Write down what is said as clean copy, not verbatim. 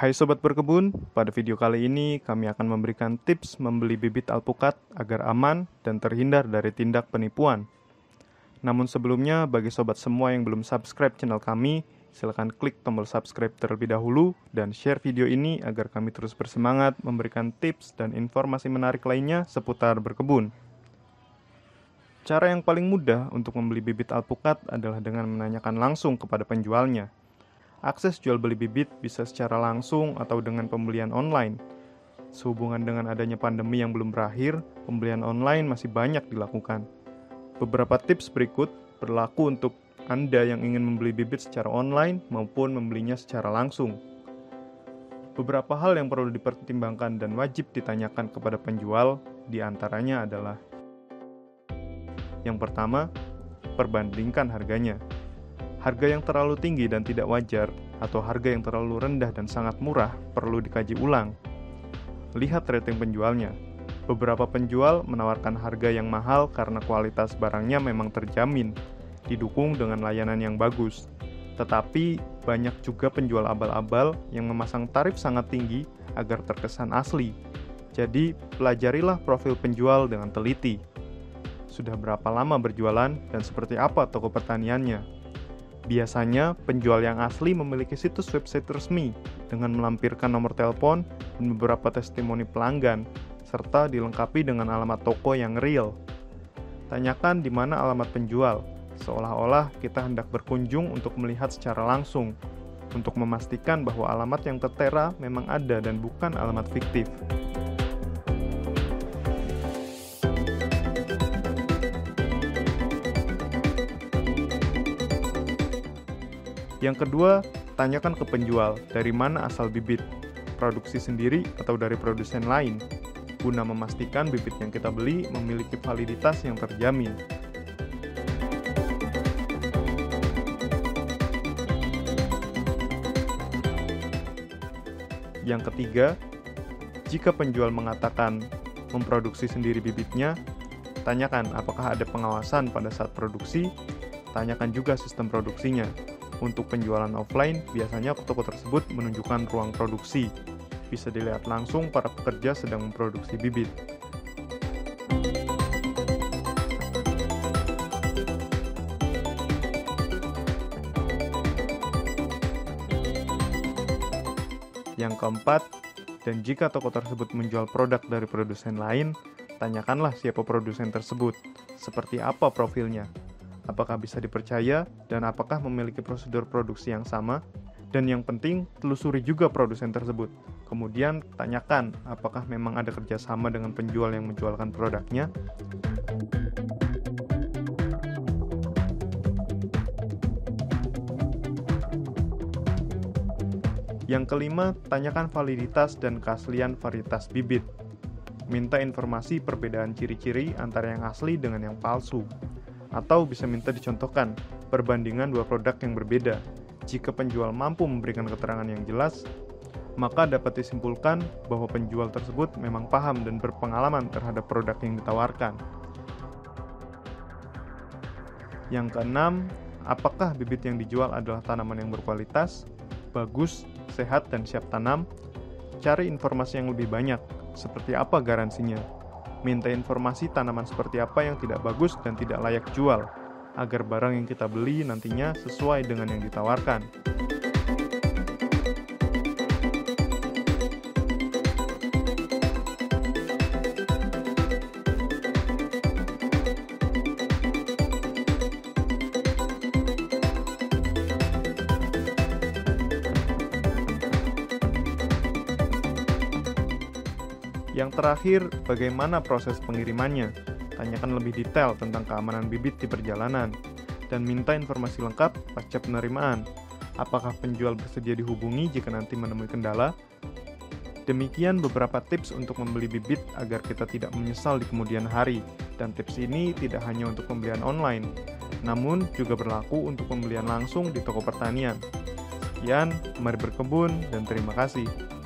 Hai Sobat Berkebun, pada video kali ini kami akan memberikan tips membeli bibit alpukat agar aman dan terhindar dari tindak penipuan. Namun sebelumnya, bagi Sobat semua yang belum subscribe channel kami, silakan klik tombol subscribe terlebih dahulu dan share video ini agar kami terus bersemangat memberikan tips dan informasi menarik lainnya seputar berkebun. Cara yang paling mudah untuk membeli bibit alpukat adalah dengan menanyakan langsung kepada penjualnya. Akses jual-beli bibit bisa secara langsung atau dengan pembelian online. Sehubungan dengan adanya pandemi yang belum berakhir, pembelian online masih banyak dilakukan. Beberapa tips berikut berlaku untuk Anda yang ingin membeli bibit secara online maupun membelinya secara langsung. Beberapa hal yang perlu dipertimbangkan dan wajib ditanyakan kepada penjual, diantaranya adalah: yang pertama, perbandingkan harganya. Harga yang terlalu tinggi dan tidak wajar, atau harga yang terlalu rendah dan sangat murah, perlu dikaji ulang. Lihat rating penjualnya. Beberapa penjual menawarkan harga yang mahal karena kualitas barangnya memang terjamin, didukung dengan layanan yang bagus. Tetapi, banyak juga penjual abal-abal yang memasang tarif sangat tinggi agar terkesan asli. Jadi, pelajarilah profil penjual dengan teliti. Sudah berapa lama berjualan dan seperti apa toko pertaniannya? Biasanya, penjual yang asli memiliki situs website resmi dengan melampirkan nomor telepon dan beberapa testimoni pelanggan, serta dilengkapi dengan alamat toko yang real. Tanyakan di mana alamat penjual, seolah-olah kita hendak berkunjung untuk melihat secara langsung, untuk memastikan bahwa alamat yang tertera memang ada dan bukan alamat fiktif. Yang kedua, tanyakan ke penjual dari mana asal bibit, produksi sendiri atau dari produsen lain, guna memastikan bibit yang kita beli memiliki validitas yang terjamin. Yang ketiga, jika penjual mengatakan memproduksi sendiri bibitnya, tanyakan apakah ada pengawasan pada saat produksi, tanyakan juga sistem produksinya. Untuk penjualan offline, biasanya toko tersebut menunjukkan ruang produksi. Bisa dilihat langsung para pekerja sedang memproduksi bibit. Yang keempat, dan jika toko tersebut menjual produk dari produsen lain, tanyakanlah siapa produsen tersebut, seperti apa profilnya. Apakah bisa dipercaya, dan apakah memiliki prosedur produksi yang sama? Dan yang penting, telusuri juga produsen tersebut. Kemudian, tanyakan apakah memang ada kerjasama dengan penjual yang menjualkan produknya. Yang kelima, tanyakan validitas dan keaslian varietas bibit. Minta informasi perbedaan ciri-ciri antara yang asli dengan yang palsu. Atau bisa minta dicontohkan perbandingan dua produk yang berbeda. Jika penjual mampu memberikan keterangan yang jelas, maka dapat disimpulkan bahwa penjual tersebut memang paham dan berpengalaman terhadap produk yang ditawarkan. Yang keenam, apakah bibit yang dijual adalah tanaman yang berkualitas, bagus, sehat, dan siap tanam? Cari informasi yang lebih banyak, seperti apa garansinya? Minta informasi tanaman seperti apa yang tidak bagus dan tidak layak jual, agar barang yang kita beli nantinya sesuai dengan yang ditawarkan. Yang terakhir, bagaimana proses pengirimannya? Tanyakan lebih detail tentang keamanan bibit di perjalanan, dan minta informasi lengkap pasca penerimaan. Apakah penjual bersedia dihubungi jika nanti menemui kendala? Demikian beberapa tips untuk membeli bibit agar kita tidak menyesal di kemudian hari, dan tips ini tidak hanya untuk pembelian online, namun juga berlaku untuk pembelian langsung di toko pertanian. Sekian, mari berkebun, dan terima kasih.